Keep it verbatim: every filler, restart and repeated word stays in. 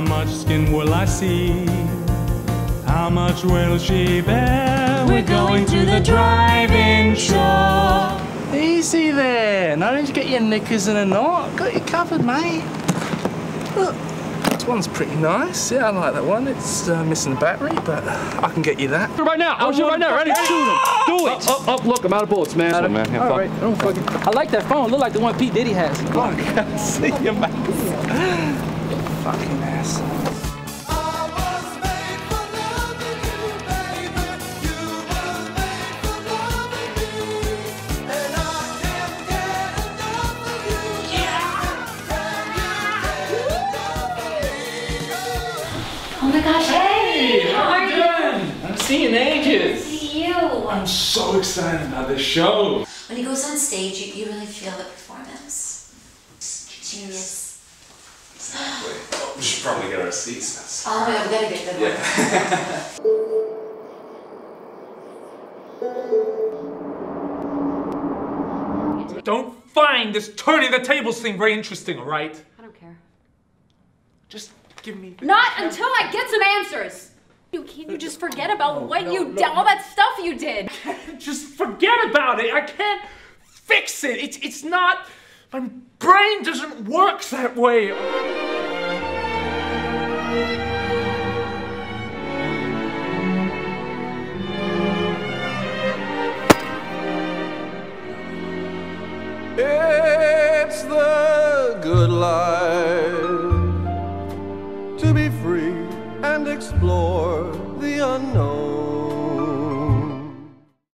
How much skin will I see? How much will she bear? We're going to the drive-in shore. Easy there. Now don't you get your knickers in a knot. Got you covered, mate. Look, this one's pretty nice. Yeah, I like that one. It's uh, missing the battery, but I can get you that. Right now. I'll shoot right now. Ready? Ah! Do it. Up, up, up. Look, I'm out of bullets, man. Out of, oh, man. Have all right. Don't fucking... I like that phone. Look like the one Pete Diddy has. Oh, I can't see your mouth. Fucking ass. Oh my gosh, hey! Hey, how are you? Doing? I'm seeing ages. See you. I'm so excited about this show. When he goes on stage, you, you really feel the performance. It's genius. Exactly. Oh, we should probably get our seats. Oh my god, we gotta get them. Yeah. Don't find this turning the tables thing very interesting, alright? I don't care. Just give me... Not until I get some answers! You can't you just forget about no, what no, you no. did, all that stuff you did? Just forget about it! I can't fix it! It's, it's not... My brain doesn't work that way! It's the good life. Explore.